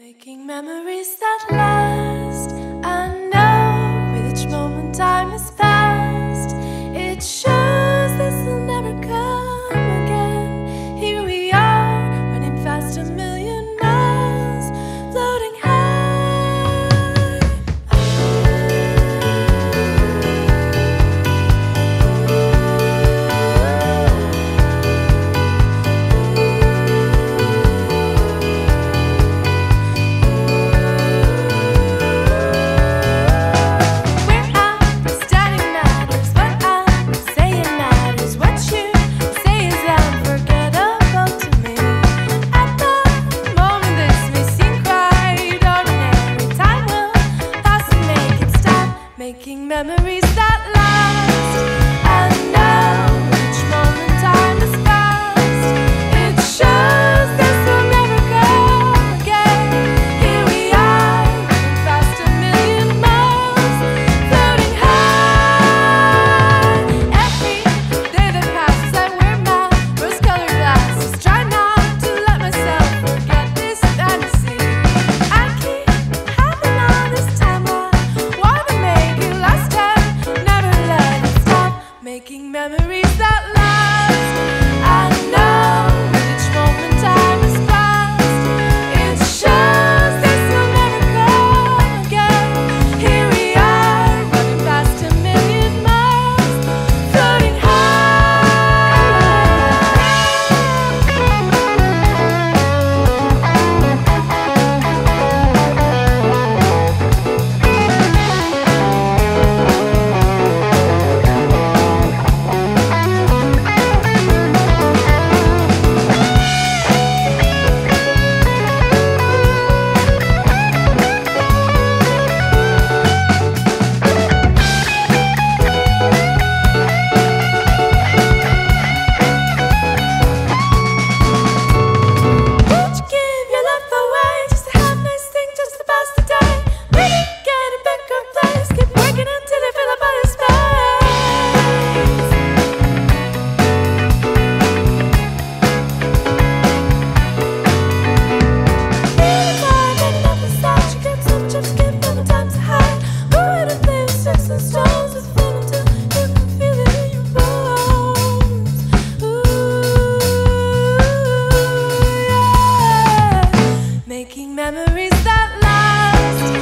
Making memories that last. I know with each moment time has passed. It shows this will never come again. Here we are, running fast a million miles, floating making memories that last. And now each moment time has passed. It shows this will never come again. Here we are, running fast a million miles, floating high. Every day that passes I wear my rose-colored glasses, try not to let myself forget this fantasy. I keep having all this time making memories that last. I know with each moment time has passed. It shows this will never come again. Here we are, running past a million miles, floating high. Making memories that last.